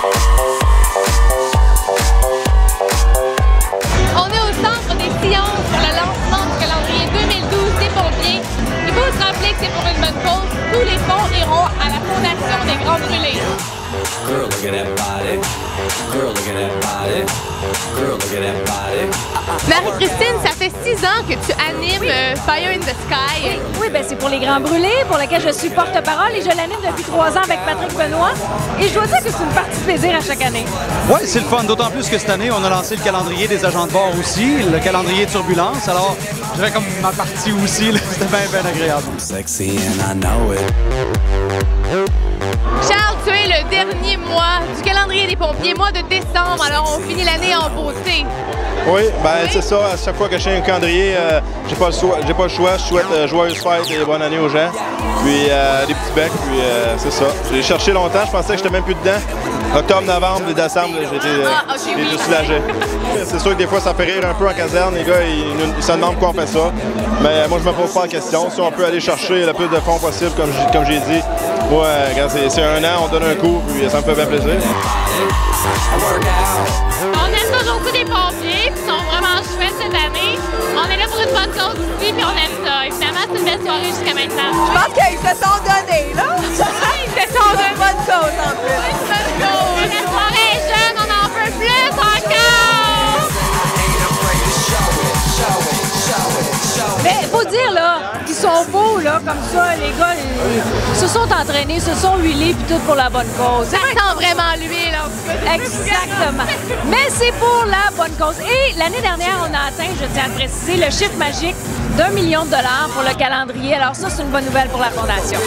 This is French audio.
On est au centre des sillons pour le lancement du calendrier 2012 des pompiers. Il faut se rappeler que c'est pour une bonne cause. Tous les fonds iront à la Fondation des Grands brûlés. Girl, look at that body. Girl, look at that body. Girl, look at that body. Marie-Christine, ça fait 6 ans que tu animes Fire in the Sky. Oui, ben c'est pour les Grands brûlés, pour lequel je suis porte-parole et je l'anime depuis 3 ans avec Patrick Benoît. Et je dois dire que c'est une partie de plaisir à chaque année. Oui, c'est le fun, d'autant plus que cette année, on a lancé le calendrier des agents de bord aussi, le calendrier de turbulence. Alors, je fais comme ma partie aussi, c'était bien, bien agréable. Sexy and I know it. Charles, tu es le dernier mois du calendrier des pompiers, mois de décembre, alors on finit l'année en beauté. Oui, ben oui, c'est ça, à chaque fois que je fais un calendrier, j'ai pas le choix, je souhaite joyeuses fêtes et bonne année aux gens, puis des petits becs, puis c'est ça. J'ai cherché longtemps, je pensais que j'étais même plus dedans. Octobre, novembre, décembre, j'ai juste soulagé. C'est sûr que des fois ça fait rire un peu en caserne, les gars, ils se demandent pourquoi on fait ça. Mais moi je me pose pas la question, si on peut aller chercher le plus de fonds possible, comme j'ai dit. Moi, quand c'est 1 an, on donne un coup, puis ça me fait bien plaisir. On aime toujours beaucoup des pompiers, qui sont vraiment chouettes cette année. On est là pour une bonne cause aussi, puis on aime ça. Évidemment, c'est une belle soirée jusqu'à maintenant. Je pense qu'ils se sont donnés, là. Oui, ils se sont donnés. Une bonne cause, en plus. Oui, une bonne cause. La soirée est jeune, on en veut plus encore. Mais faut dire, là, ils sont beaux, là, comme ça, les gars, ils se sont entraînés, se sont huilés, puis tout pour la bonne cause. Ça sent vraiment l'huile, en tout cas. Exactement. Mais c'est pour la bonne cause. Et l'année dernière, on a atteint, je tiens à le préciser, le chiffre magique d'1 million $ pour le calendrier. Alors ça, c'est une bonne nouvelle pour la Fondation.